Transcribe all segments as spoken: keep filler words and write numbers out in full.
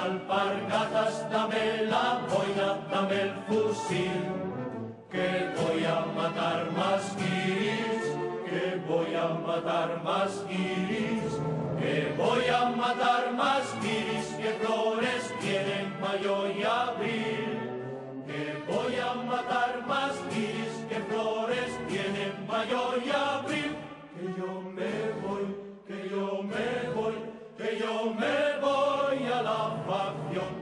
alpargatas, dame la boina, dame el fusil, que voy a matar más guiris, que voy a matar más guiris, que voy a matar más guiris, que flores tienen mayo y abril, que voy a matar más guiris, que flores tienen mayo y abril, que yo me voy, que yo me voy, que yo me voy a la facción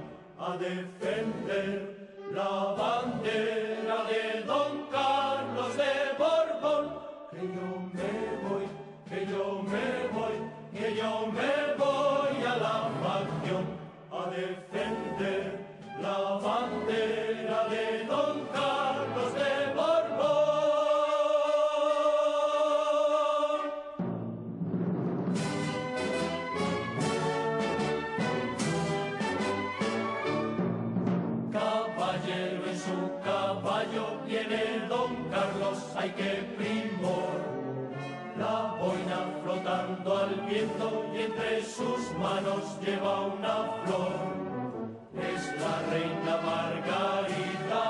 a defender la bandera de Don Carlos de Borbón, que yo me voy, que yo me voy, que yo me voy a la facción a defender la bandera de Don Carlos de Borbón. Caballero en su caballo viene Don Carlos, ay qué primor, la boina flotando al viento y entre sus manos lleva una flor. Es la reina Margarita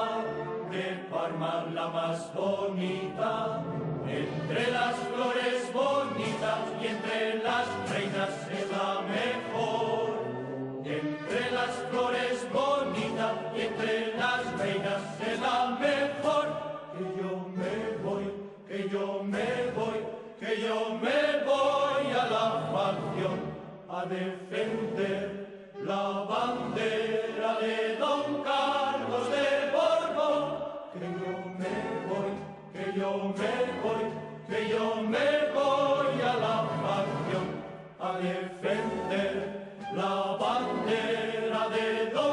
de Parma, la más bonita, entre las flores bonitas y entre las reinas es la mejor, entre las flores bonitas y entre las reinas es la mejor. Que yo me voy, que yo me voy, que yo me voy a la facción a defender la bandera de Don Carlos de Borbón. Que yo me voy, que yo me voy, que yo me voy a la facción a defender la bandera de Don Carlos de Borbón.